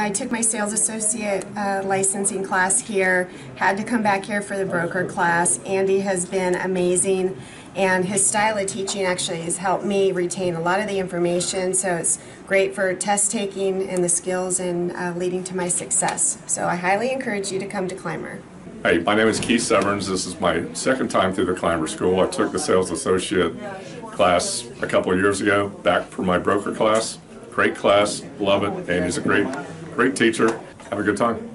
I took my sales associate licensing class here, had to come back here for the broker class. Andy has been amazing, and his style of teaching actually has helped me retain a lot of the information, so it's great for test taking and the skills and leading to my success. So I highly encourage you to come to Climber. Hey, my name is Keith Severns. This is my second time through the Climer School. I took the sales associate class a couple of years ago, back for my broker class. Great class, love it, and he's a great teacher. Have a good time.